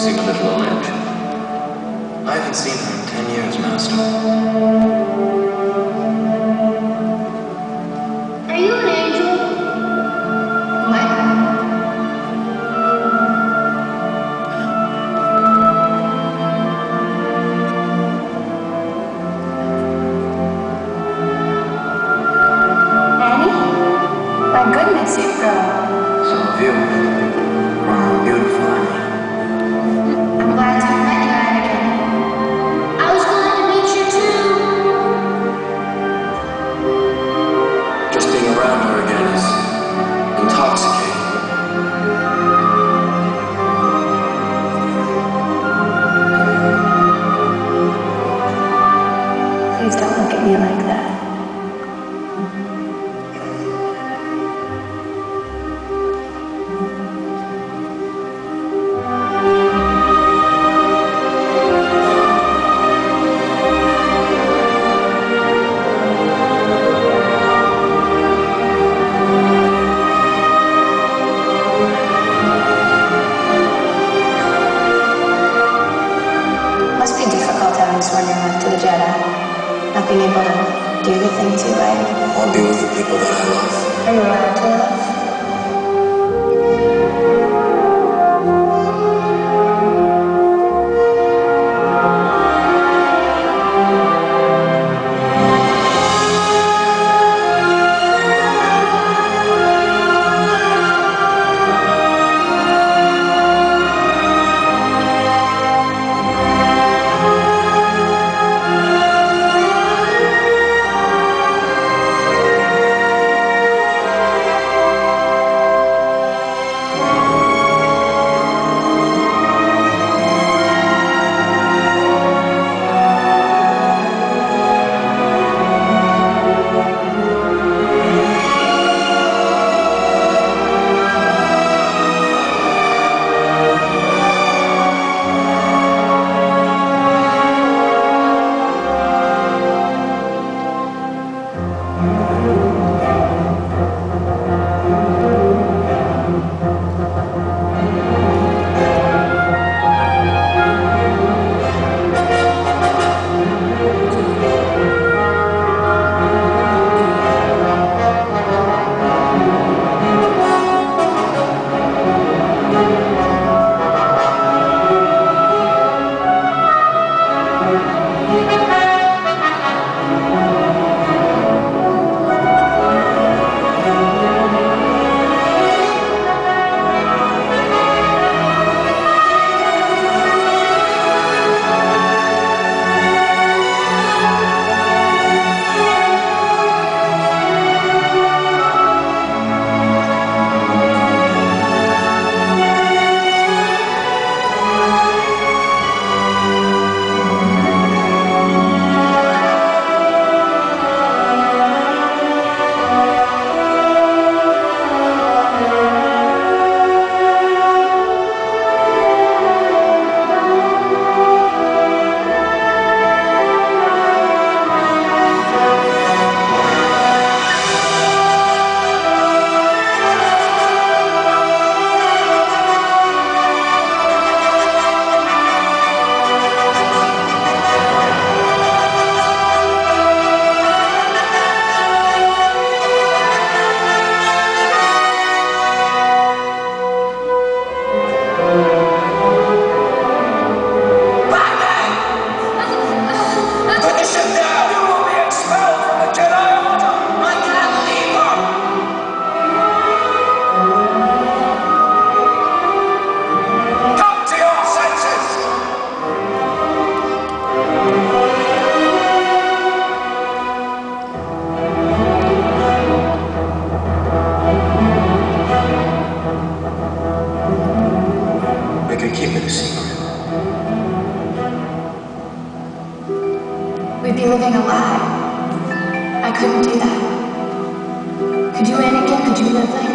see the little old man? I haven't seen her in 10 years, Master. Are you an angel? What? Annie? My goodness, you've grown. Some of you are beautiful, Annie. Please don't look at me like that. Must be difficult having sworn your life to the Jedi. Not being able to do the things you like. Or be with the people that I love. Are you allowed to love? We'd be living a lie. I couldn't do that. Could you, Anakin? Could you live like